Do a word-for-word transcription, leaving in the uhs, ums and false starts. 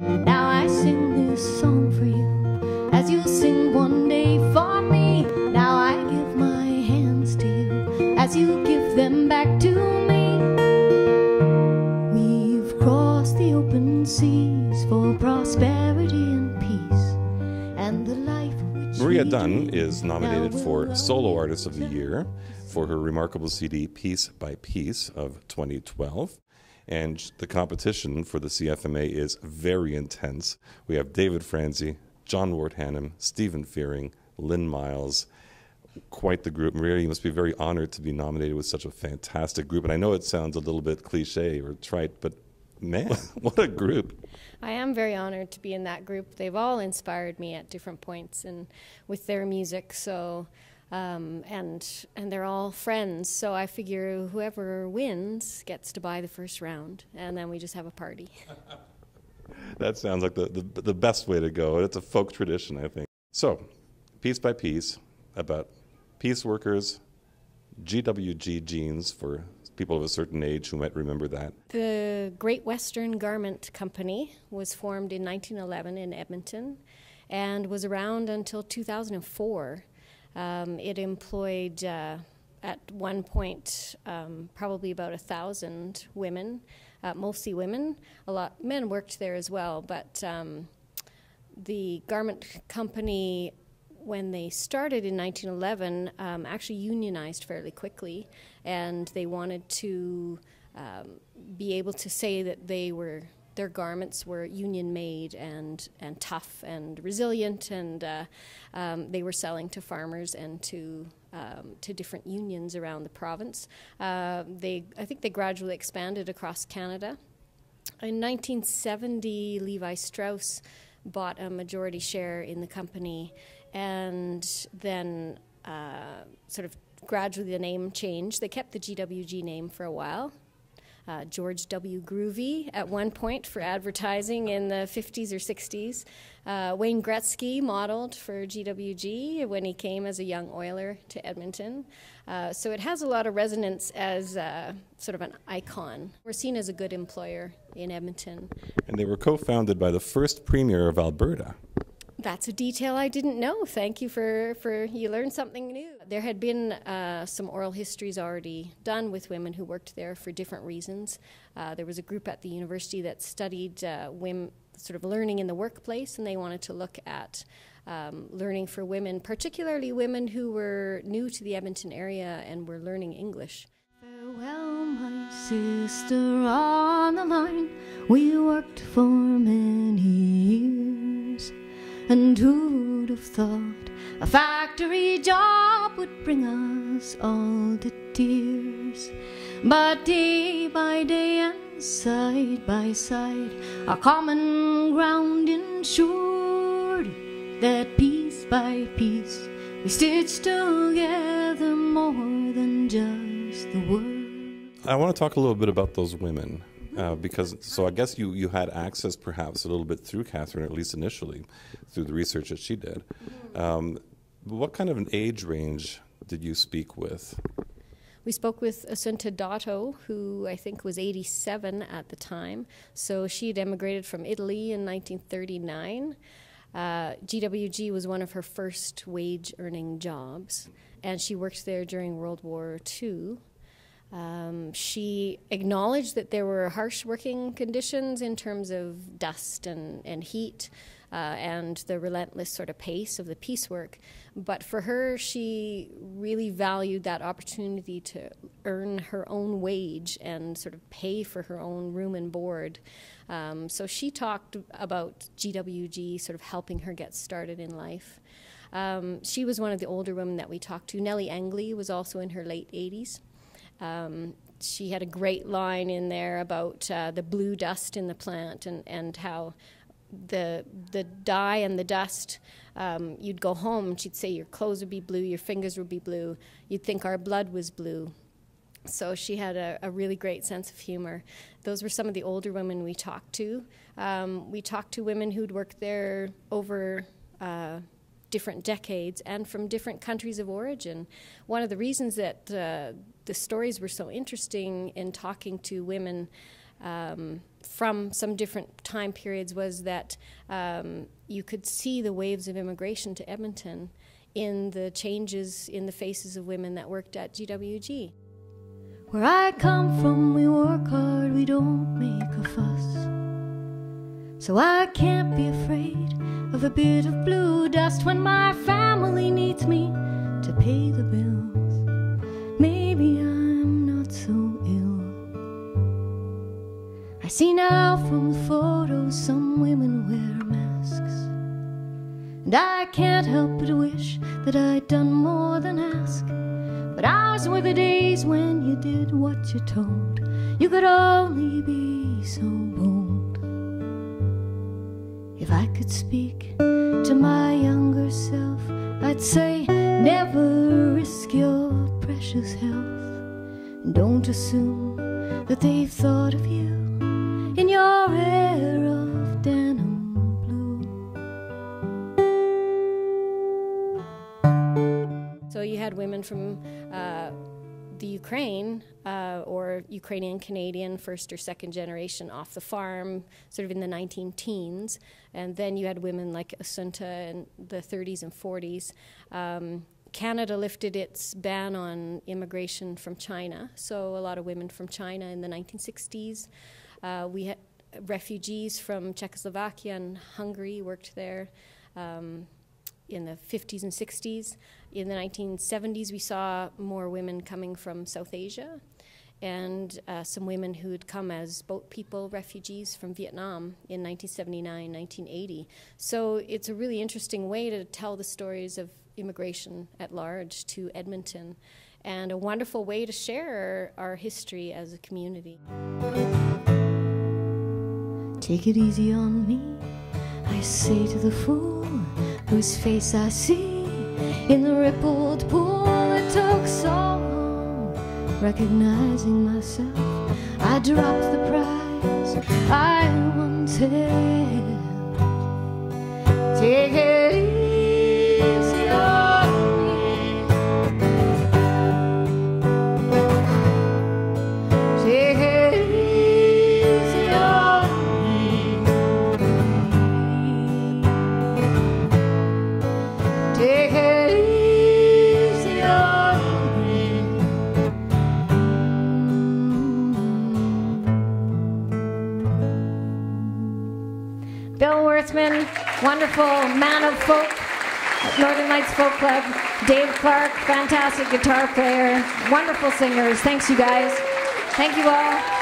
Now I sing this song for you, as you'll sing one day for me. Now I give my hands to you, as you give them back to me. We've crossed the open seas for prosperity and peace, and the life which Maria Dunn is nominated for Solo Artist of the Year for her remarkable C D Piece by Piece of twenty twelve. And the competition for the C F M A is very intense. We have David Franzy, John Ward-Hannam, Stephen Fearing, Lynn Miles, quite the group. Maria, you must be very honored to be nominated with such a fantastic group. And I know it sounds a little bit cliche or trite, but man, what a group. I am very honored to be in that group. They've all inspired me at different points and with their music. So. Um, and and they're all friends, so I figure whoever wins gets to buy the first round, and then we just have a party. That sounds like the, the, the best way to go. It's a folk tradition, I think. So, Piece by Piece, about peace workers, G W G Jeans for people of a certain age who might remember that. The Great Western Garment Company was formed in nineteen eleven in Edmonton and was around until two thousand four. Um, it employed, uh, at one point, um, probably about a thousand women, uh, mostly women. A lot men worked there as well, but um, the garment company, when they started in nineteen eleven, um, actually unionized fairly quickly, and they wanted to um, be able to say that they were their garments were union-made and and tough and resilient, and uh, um, they were selling to farmers and to um, to different unions around the province. Uh, they, I think, they gradually expanded across Canada. In nineteen seventy, Levi Strauss bought a majority share in the company, and then uh, sort of gradually the name changed. They kept the G W G name for a while. Uh, George W. Groovy at one point for advertising in the fifties or sixties. Uh, Wayne Gretzky modeled for G W G when he came as a young oiler to Edmonton. Uh, so it has a lot of resonance as uh, sort of an icon. We're seen as a good employer in Edmonton. And they were co-founded by the first premier of Alberta. That's a detail I didn't know. Thank you for, for you learned something new. There had been uh, some oral histories already done with women who worked there for different reasons. Uh, there was a group at the university that studied uh, women, sort of learning in the workplace, and they wanted to look at um, learning for women, particularly women who were new to the Edmonton area and were learning English. Farewell, my sister on the line, we worked for many years. And who'd have thought a factory job would bring us all to tears? But day by day and side by side, our common ground ensured that piece by piece we stitched together more than just the word. I want to talk a little bit about those women. Uh, because, so I guess you, you had access perhaps a little bit through Catherine, at least initially, through the research that she did. Um, what kind of an age range did you speak with? We spoke with Assunta Dotto, who I think was eighty-seven at the time. So she had emigrated from Italy in nineteen thirty-nine. Uh, G W G was one of her first wage-earning jobs, and she worked there during World War Two. Um, she acknowledged that there were harsh working conditions in terms of dust and, and heat uh, and the relentless sort of pace of the piecework. But for her, she really valued that opportunity to earn her own wage and sort of pay for her own room and board. Um, so she talked about G W G sort of helping her get started in life. Um, she was one of the older women that we talked to. Nellie Angley was also in her late eighties. Um, she had a great line in there about uh, the blue dust in the plant and, and how the, the dye and the dust, um, you'd go home and she'd say your clothes would be blue, your fingers would be blue, you'd think our blood was blue. So she had a, a really great sense of humor. Those were some of the older women we talked to. Um, we talked to women who'd worked there over uh, different decades and from different countries of origin. One of the reasons that uh, the stories were so interesting in talking to women um, from some different time periods was that um, you could see the waves of immigration to Edmonton in the changes in the faces of women that worked at G W G. Where I come from, we work hard, we don't make a fuss. So I can't be afraid of a bit of blue dust when my family needs me to pay the bills. Maybe I'm not so ill. I see now from the photos some women wear masks. And I can't help but wish that I'd done more than ask. But ours were the days when you did what you told. You could only be so bold. If I could speak to my younger self, I'd say, never risk your precious health. Don't assume that they've thought of you in your air of denim. So you had women from uh, the Ukraine uh, or Ukrainian-Canadian, first or second generation off the farm, sort of in the nineteen teens. And then you had women like Assunta in the thirties and forties. Um, Canada lifted its ban on immigration from China, so a lot of women from China in the nineteen sixties. Uh, we had refugees from Czechoslovakia and Hungary worked there. Um, in the fifties and sixties. In the nineteen seventies, we saw more women coming from South Asia and uh, some women who had come as boat people, refugees from Vietnam in nineteen seventy-nine, nineteen eighty. So it's a really interesting way to tell the stories of immigration at large to Edmonton, and a wonderful way to share our history as a community. Take it easy on me, I say to the fool, whose face I see in the rippled pool. It took so long recognizing myself. I dropped the prize I once held. Take it easy on me. Take it. Bill Worthman, wonderful man of folk, Northern Lights Folk Club. Dave Clark, fantastic guitar player, wonderful singers. Thanks, you guys. Thank you all.